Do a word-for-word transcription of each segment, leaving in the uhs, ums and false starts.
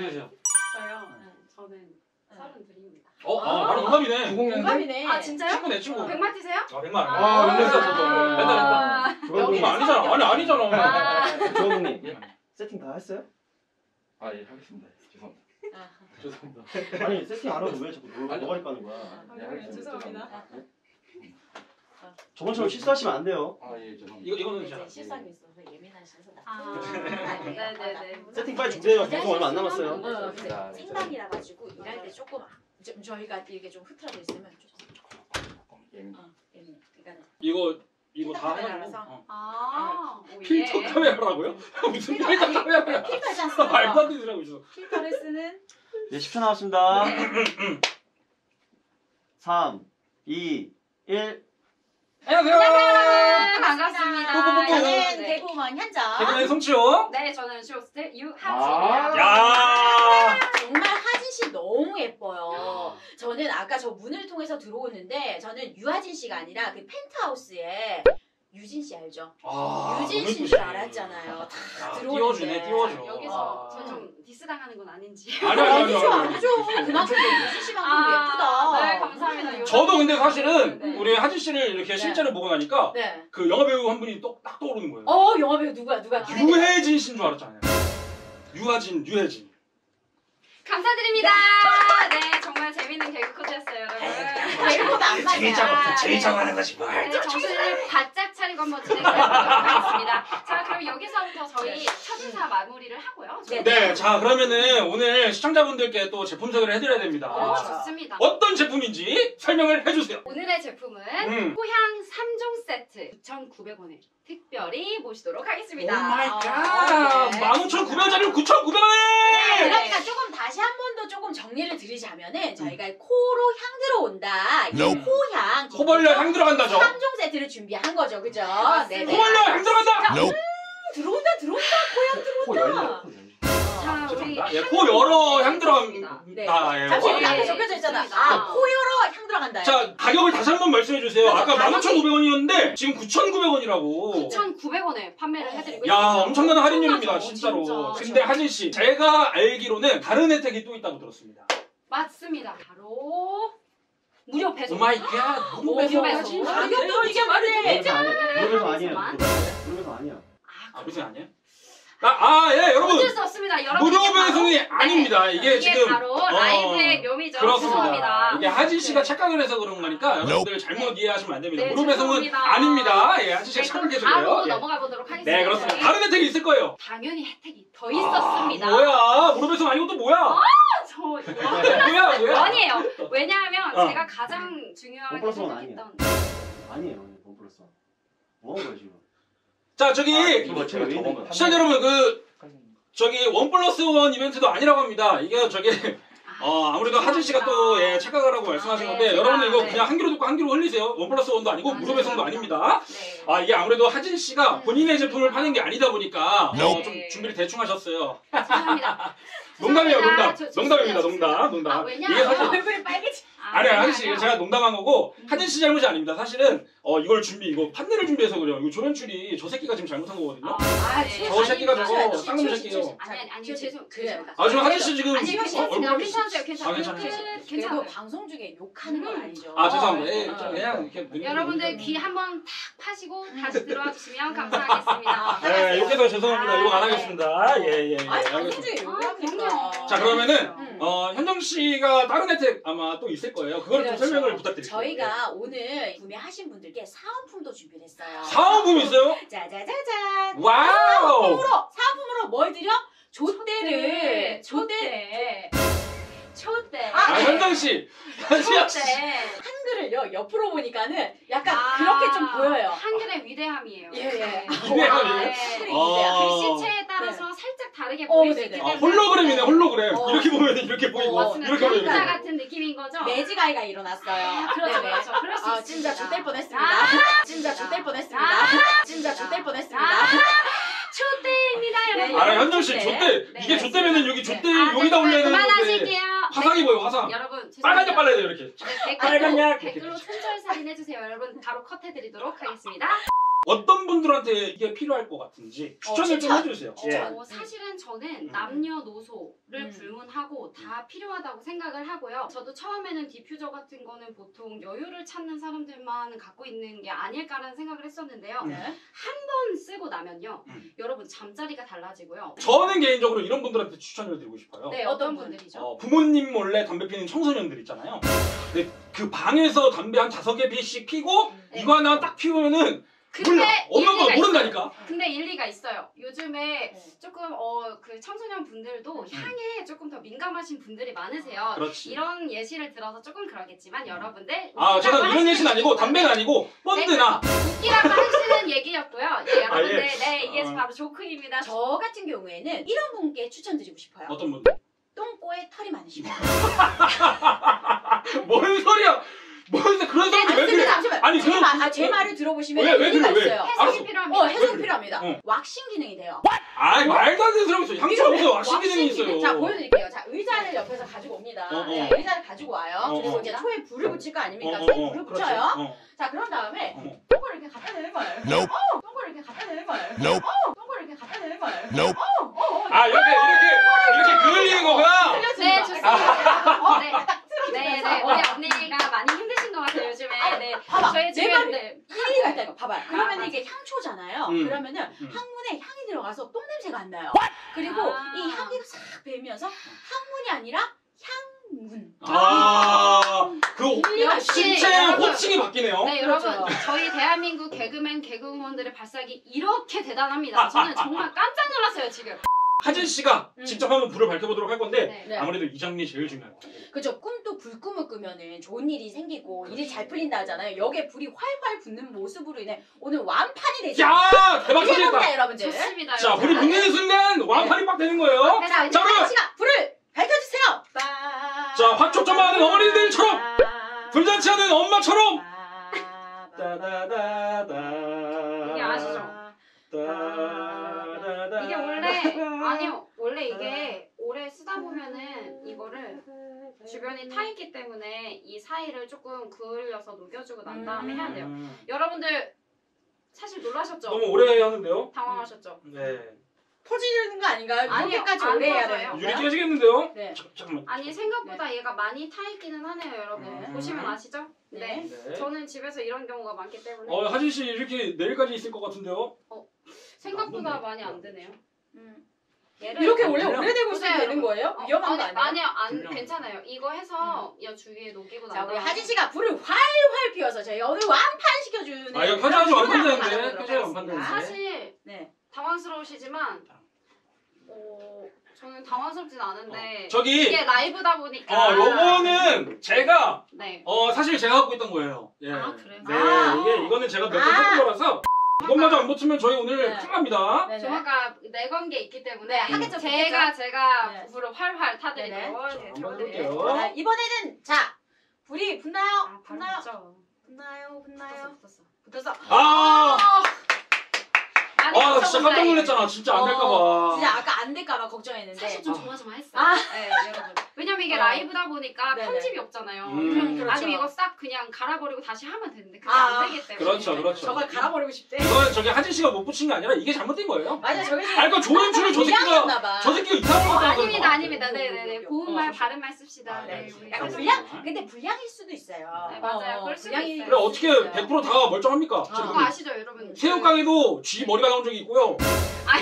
어떻게 되세요? 저요? 네. 저는 서른둘입니다. 어? 아, 아 바로 동갑이네. 동갑이네. 아 진짜요? 친구네 친구. 백만 뛰세요? 아 백만. 아 연락했어. 맨날 했다. 그거 아니잖아. 아니 아니잖아. 조원님 세팅 다 했어요? 아 예 하겠습니다. 죄송합니다. 죄송합니다. 아니 세팅 안 하고 왜 자꾸 노가리 까는 거야? 죄송합니다. 저번처럼 실수하시면 안 돼요. 아 예 죄송합니다. 이거 이거는 제가 실수한 게 있어서 예민하셔서. 아 네네네. 세팅 빨리 준비해요. 방송 얼마 안 남았어요. 생방이라 가지고 일할 때 조금 좀 저희가 이게 좀 흐트러져 있으면 조금 예민. 예민. 그러니까 이거 이거 다 하는 거. 아 필터 카메라라고요? 무슨 필터 카메라야? 필터지 않습니다. 말도 안 되더라고 있어. 필터를 쓰는. 네 십 초 남았습니다. 삼, 이, 일. 안녕하세요. 안녕하세요. 반갑습니다. 반갑습니다. 저는 개그우먼 현정. 개그맨 송치호. 네, 저는 쇼호스트 유하진입니다. 야 정말 하진 씨 너무 예뻐요. 저는 아까 저 문을 통해서 들어오는데 저는 유하진 씨가 아니라 그 펜트하우스에 유진 씨 알죠? 아, 유진 씨인 줄 알았잖아요. 다 들어오는데. 띄워주네, 띄워줘. 여기서 아. 저 좀 디스 당하는 건 아닌지. 아니요, 아니요, 아니죠. 그만큼 유진 씨 방송 예쁘다. 네, 감사합니다. 저도 근데 사실은 네. 우리 하진 씨를 이렇게 네. 실제로 보고 나니까 네. 그 영화 배우 한 분이 또 딱 떠오르는 거예요. 어, 영화 배우 누구야, 누가? 유해진 씨인 줄 알았잖아요. 유하진, 유해진. 감사드립니다. 네, 정말 재밌는 개그 코드였어요, 여러분. 개그코드 안 맞아요. 제이장, 제이장하는 거지 말. 네, 정신을 바짝 차리고 한번 진행해 보도록 하겠습니다. 자, 그럼 여기서부터 저희 첫 인사 마무리를 하고요. 네, 네, 자, 그러면은 오늘 시청자분들께 또 제품 소개를 해드려야 됩니다. 오, 좋습니다. 어떤 제품인지 설명을 해주세요. 오늘의 제품은 음. 호향 삼 종 세트 구천구백 원에 특별히 모시도록 하겠습니다. 오 마이 갓! 만 오천구백 원짜리로 구천구백 원에! 네, 그러니까 조금 다시 한 번 더 조금 정리를 드리자면은 저희가 음. 코로 향 들어온다. 이 no. 호향. 코벌레 향 들어간다죠. 삼 종 세트를 준비한 거죠. 그죠? 네. 코벌레 향 들어간다. No. 음, 들어온다. 들어온다. 호향 들어온다. 코 열려. 자, 우리 예, 코 열어 향 들어간다. 네. 아, 예. 잠시 여기 앞에 적혀져 있잖아. 아, 코 열어 향 들어간다. 자, 가격을 다시 한번 말씀해 주세요. 아까 만 오천오백 원이었는데 지금 구천구백 원이라고. 구천구백 원에 판매를 해드리고 있습니다. 야, 엄청난 할인율입니다, 진짜로. 진짜. 근데 하진 씨, 제가 알기로는 다른 혜택이 또 있다고 들었습니다. 맞습니다. 바로 무료 배송. 오 마이 갓. 무료 배송. 가격도 이게 말이네. 무료 배송 아니야. 무료 배송 아니야. 아, 무슨 아니야? 아, 아, 예, 여러분! 어쩔 수 없습니다. 무료 배송이 아닙니다. 네. 이게, 이게 지금. 바로 어, 라이브의 묘미죠. 그렇습니다. 죄송합니다. 이게 하진 씨가 네. 착각을 해서 그런 거니까 네. 여러분들 잘못 네. 이해하시면 안 됩니다. 네, 무료 배송은 네. 아닙니다. 예, 하진 씨가 네, 착각해주세요. 바로 예. 넘어가 보도록 하겠습니다. 네, 그렇습니다. 네. 다른 혜택이 있을 거예요. 당연히 혜택이 더 있었습니다. 아, 뭐야? 무료 배송 아니고 또 뭐야? 아, 저. 뭐야, 뭐야? 아니에요. 왜냐하면 어. 제가 가장 중요하게 생각했던. 아니에요. 뭐 플러스 뭐 하는 거야, 지금? 자 저기 아, 시청자 여러분 그 저기 원 플러스 원 이벤트도 아니라고 합니다. 이게 저기 어 아무래도 하진 씨가 또 예, 착각을 하고 말씀하신 건데 아, 네, 여러분들 이거 네. 그냥 한 귀로 듣고 한 귀로 흘리세요. 원 플러스 원도 아니고 아, 무료 배송도 네. 아닙니다. 네. 아 이게 아무래도 하진 씨가 본인의 제품을 파는 게 아니다 보니까 네. 어, 좀 준비를 대충 하셨어요. 죄송합니다. 농담이에요, 농담. 저, 저, 농담입니다, 농담, 농담. 아, 이게 사실 얼굴이 빨개지. 아, 아니, 하진 씨, 제가 농담한 거고 하진 씨 잘못이 아닙니다. 사실은 어 이걸 준비, 이거 판넬을 준비해서 그래요. 이거 조연출이 저 새끼가 지금 잘못한 거거든요. 아, 네. 저 새끼가 저거 쌍놈 새끼예요. 아니, 아니, 죄송, 그래요. 아, 지금 하진 씨 지금 얼굴 괜찮으세요, 괜찮아요, 괜찮아요. 방송 중에 욕하는 건 아니죠. 아, 죄송합니다. 그냥 이렇게 여러분들 귀 한번 탁 파시고 다시 들어와 주시면 감사하겠습니다. 네, 욕해서 죄송합니다. 욕 안 하겠습니다. 예, 예, 예. 알겠습니다. 자 그러면은 음. 어, 현정 씨가 다른 혜택 아마 또 있을 거예요. 그걸 그렇죠. 좀 설명을 부탁드릴게요. 저희가 네. 오늘 구매하신 분들께 사은품도 준비했어요. 사은품이 있어요? 짜자자자. 와우. 사은품으로 사은품으로 뭘 드려? 조대를 조대. 초대. 아, 네. 현정 씨. 초대. 한글을요 옆으로 보니까는 약간 아, 그렇게 좀 보여요. 한글의 위대함이에요. 예, 예. 위대함이에요. 글씨체에 따라서 네. 살짝 다르게 보일 수 있기 때문에. 아, 홀로그램이네, 홀로그램. 어. 이렇게 보면 이렇게 보이고, 어, 이렇게 보면 이렇게. 같은 느낌인 거죠. 매지가이가 일어났어요. 아, 그렇죠, 그렇죠. 그럴 수 있어요. 아, 진짜 좆될 뻔했습니다. 아, 진짜 좆될 뻔했습니다. 아, 진짜 좆될 뻔했습니다. 아, 좆대입니다, 여러분. 아, 현정 씨, 좆대. 이게 좆대면은 여기 좆대 여기다 올려야 되는데. 그만하실게요. 화상이 뭐예요, 화상? 여러분, 빨간색 빨라야 돼요, 이렇게. 네, 댓글로, 댓글로 손절살인 해주세요, 여러분. 바로 컷해드리도록 하겠습니다. 어떤 분들한테 이게 필요할 것 같은지 추천을 어, 좀 해주세요. 추천. 예. 어, 사실은 저는 남녀노소를 음. 불문하고 다 필요하다고 생각을 하고요. 저도 처음에는 디퓨저 같은 거는 보통 여유를 찾는 사람들만 갖고 있는 게 아닐까라는 생각을 했었는데요. 네. 한번 쓰고 나면요. 음. 여러분 잠자리가 달라지고요. 저는 개인적으로 이런 분들한테 추천을 드리고 싶어요. 네, 어떤 분들이죠? 어, 부모님 몰래 담배 피는 청소년들 있잖아요. 근데 그 방에서 담배 한 다섯 개씩 피고 네. 이거 하나 딱 피우면은 몰라! 엄마가 모른다니까! 근데 일리가 있어요. 요즘에 네. 조금 어, 그 청소년 분들도 네. 향에 조금 더 민감하신 분들이 많으세요. 그렇지. 이런 예시를 들어서 조금 그러겠지만 네. 여러분들 아 저는 이런 예시는 아니고 담배는 아니고 번드나 네, 웃기라고 하시는 얘기였고요. 예, 여러분들 아, 예. 네 이게 아. 바로 조크입니다. 저 같은 경우에는 이런 분께 추천드리고 싶어요. 어떤 분? 똥꼬에 털이 많으십니다. 뭔 소리야! 뭐 그런 사람들 네, 왜 그래? 잠시만요. 아니, 제, 마, 아, 제 말을 들어보시면 왜, 왜 그래? 왜? 해석이 필요합니다. 어, 해석이 필요합니다. 어. 왁싱 기능이 돼요. 아, 말도 안 되는 소리 없어요. 향수하면서 왁싱 기능이 있어요. 자, 보여드릴게요. 자, 의자를 옆에서 가지고 옵니다. 어, 어. 네, 의자를 가지고 와요. 어, 그리고 어. 이제 초에 불을 붙일 거 아닙니까? 어, 어, 어. 불을 붙여요. 어. 자, 그런 다음에 똥꼬를 이렇게 갖다 대는 거예요. Nope. 어, 똥꼬를 이렇게 갖다 대는 거예요. Nope. 어, 똥꼬를 이렇게 갖다 대는 거예요. Nope. 어, 어, 어. 아, 이렇게 이렇게 이렇게 그을리는 거구나. 네, 좋습니다. 네네 네. 우리 언니가 많이 힘드신 것 같아요 요즘에. 아, 네. 봐봐 저희 내 말이 네. 향이 같다 이거 봐봐. 그러면 아, 이게 향초잖아요. 음. 그러면은 음. 항문에 향이 들어가서 똥 냄새가 안 나요. 그리고 아. 이 향기가 싹 배면서 항문이 아니라 향문. 아 그 신체의 호칭이 바뀌네요. 네 여러분 저희 대한민국 개그맨 개그우먼들의 발색이 이렇게 대단합니다. 저는 정말 깜짝 놀랐어요 지금. 하진 씨가 음. 직접 한번 불을 밝혀보도록 할 건데 네. 아무래도 이 장면이 제일 중요할 것 같아요. 그렇죠. 꿈도 불꿈을 꾸면은 좋은 일이 생기고 그렇죠. 일이 잘 풀린다 하잖아요. 여기에 불이 활활 붙는 모습으로 인해 오늘 완판이 되죠. 야 대박 터졌다 여러분들. 좋습니다. 자 여러분. 불이 붙는 순간 완판이 네. 빡 되는 거예요. 자 여러분 불을 밝혀주세요. 자 화초점화하는 어머니들처럼 불잔치하는 엄마처럼 이게 아시죠? 이게 원래 아니요 원래 이게 오래 쓰다 보면은 이거를 주변이 타 있기 때문에 이 사이를 조금 그을려서 녹여주고 난 다음에 해야 돼요. 여러분들 사실 놀라셨죠? 너무 오래 하는데요? 당황하셨죠? 네. 퍼지는 거 아닌가요? 이렇게까지 오래 해야 돼요. 유리 깨지겠는데요? 네. 잠깐만. 아니 생각보다 네. 얘가 많이 타 있기는 하네요, 여러분. 네. 보시면 아시죠? 네. 네. 네. 저는 집에서 이런 경우가 많기 때문에. 어, 하진 씨 이렇게 내일까지 있을 것 같은데요? 어. 생각보다 안 많이 안 되네요. 음. 얘를 이렇게 원래 오래되고 있어야 되는 거예요? 어, 위험한 아니, 거 아니에요? 아니요, 안 괜찮아요. 이거 해서 음. 여 주위에 녹이고 나. 자, 우리 하진 씨가 불을 활활 피워서 저희 오늘 완판 시켜주는. 아, 이거 화장실 완판되는데, 화장실 완판되는데. 사실 네. 당황스러우시지만, 어, 저는 당황스럽진 않은데 어, 저기, 이게 라이브다 보니까 어, 요거는 제가 네. 어, 사실 제가 갖고 있던 거예요. 예. 아, 그래요? 네, 아, 이게, 이거는 제가 몇 번 샀던 아. 거라서 이것마저 안 붙으면 저희 오늘 큰일납니다. 네. 저 아까 내건 게 있기 때문에 네, 하겠죠, 제가 제가 불을 네. 활활 타드릴게요. 네, 들어볼게요. 네. 이번에는 자 불이 붙나요? 아, 붙나요? 붙죠. 붙나요? 붙나요? 붙었어. 붙었어. 붙었어. 아! 아니, 아, 나 진짜 깜짝 놀랐잖아. 진짜 안 될까봐. 어, 진짜 아까 안 될까봐 걱정했는데. 사실 좀 조마조마 했어요. 아. 네, 여러분. 왜냐면 이게 어. 라이브다 보니까 네네. 편집이 없잖아요. 음, 그렇죠. 아니면 이거 싹 그냥 갈아버리고 다시 하면 되는데 그게 아. 안 되기 때문에. 그렇죠, 그렇죠. 저걸 갈아버리고 싶대. 이건 저기 하진 씨가 못 붙인 게 아니라 이게 잘못된 거예요. 맞아, 저기. 아, 이거 좋은 줄을 저 새끼가. 저 새끼가 이상한 거 같아. 아닙니다, 아닙니다. 네네네. 고운 말, 바른 말 씁시다. 네. 약간 불량? 근데 불량일 수도 있어요. 네, 맞아요. 그럴 수도 있어요. 그래, 어떻게 백 퍼센트 다 멀쩡합니까? 그거 아시죠, 여러분? 새우깡에도 쥐 머리가 나온 적이 있고요. 아,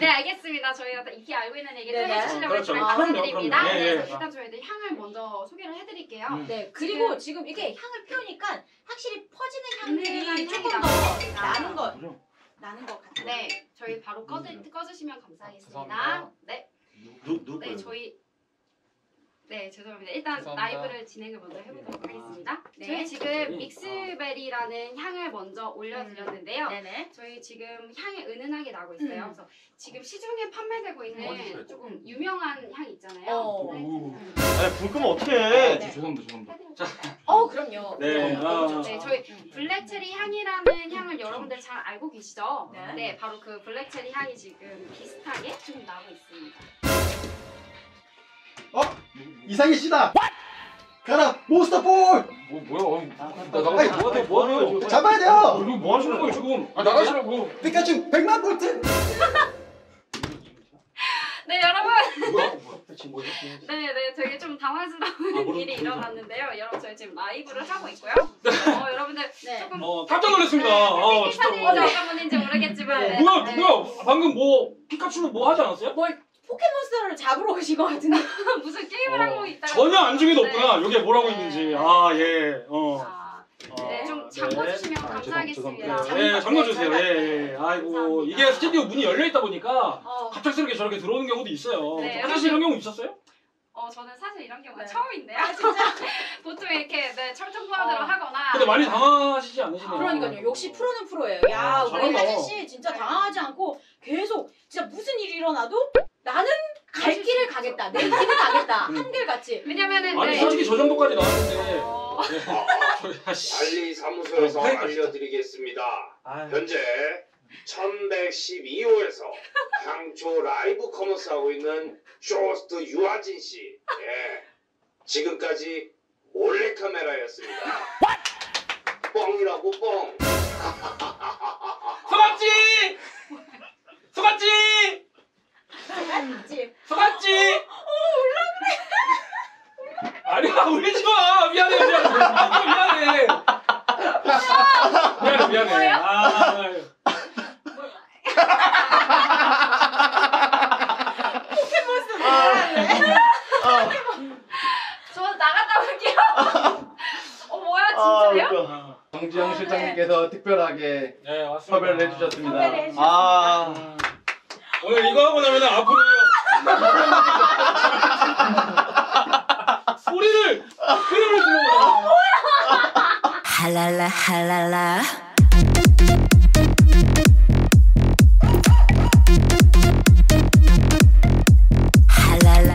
네 알겠습니다. 저희가 익히 알고 있는 얘기를 네, 해주시려고 했지만 그렇죠. 감사드립니다. 아, 네, 네, 그래서 일단 저희들 향을 먼저 소개를 해드릴게요. 음. 네, 그리고 지금, 지금 이게 향을 피우니까 확실히 퍼지는 향들이 조금 향이 더 나는 것, 나는 것 같아요. 네, 저희 바로 꺼드, 꺼주시면 감사하겠습니다. 네, 네, 저희 네, 죄송합니다. 일단 감사합니다. 라이브를 진행을 먼저 해보도록 하겠습니다. 네. 저희 지금 믹스베리라는 향을 먼저 올려드렸는데요. 음. 저희 지금 향이 은은하게 나고 있어요. 음. 그래서 지금 시중에 판매되고 있는 조금 유명한 향 있잖아요. 어. 아니, 불 끄면 어떡해. 네. 죄송합니다, 죄송합니다. 자. 어, 그럼요. 네. 네. 아. 네, 저희 블랙체리 향이라는 향을 여러분들 잘 알고 계시죠? 네. 네, 바로 그 블랙체리 향이 지금 비슷하게 좀 나고 있습니다. 어? 이상해 씨다. 가라! 몬스터 볼! 뭐, 뭐야? 아, 나, 나, 아니, 뭐, 뭐, 뭐 하세요? 잡아야 돼요! 어, 이거 뭐 하시는 거예요, 지금? 아, 나가시라고! 피카츄 백만 볼트! 네, 여러분! 네, 네, 되게 좀 당황스러운 아, 일이 일어났는데요. 여러분, 저희 지금 라이브를 하고 있고요. 어, 여러분들 네. 조금 어, 깜짝 놀랐습니다. 네, 피카츄는 어떤 분인지 모르겠지만 네. 네. 뭐야, 네. 뭐야? 방금 뭐 피카츄는 뭐 하지 않았어요? 뭘 포켓몬스터를 잡으러 오신 것 같은데 무슨 게임을 어, 하고 있다가 전혀 안중에도 네. 없구나. 여기에 뭐라고 네. 있는지. 아, 예. 어. 아, 네, 아, 좀 잠궈주시면 네. 감사하겠습니다. 아, 네, 잠궈주세요. 네. 네. 네. 아이고, 감사합니다. 이게 스튜디오 문이 열려있다 보니까 어. 갑작스럽게 저렇게 들어오는 경우도 있어요. 네, 사실 이런 경우 있었어요? 어, 저는 사실 이런 경우가 네. 처음인데요. 아, 진짜? 보통 이렇게 네, 철통보안으로 어. 하거나 근데 많이 당황하시지 않으시네요. 그러니까요. 역시 프로는 프로예요. 야, 우리 혜진씨 진짜 당황하지 않고 계속 진짜 무슨 일이 일어나도 나는 갈 길을 가겠다. 내 길을 가겠다. 한결같이. 왜냐면은 아니, 네. 솔직히 저 정도까지 나왔는데 어... 관리사무소에서 알려드리겠습니다. 아유. 현재 천백십이 호에서 강초 라이브 커머스 하고 있는 쇼호스트 유하진 씨. 예. 지금까지 몰래카메라였습니다. 뻥이라고 뻥. 속았지! 속았지! 속았지? 속았지? 어, 올라 그래. 아니야, 울리지 마. 미안해, 미안해. 미안해. 미안해, 미안해. 아, 포켓몬스터 미안해. 저 나갔다 올게요. 어, 뭐야, 진짜요? 정지영 실장님께서 특별하게 섭외를 해주셨습니다. 섭외를 해주셨습니다. 오늘 이거 하고 나면 앞으로 소리를 흐름을 들어보라. 뭐야? 할랄라 할랄라.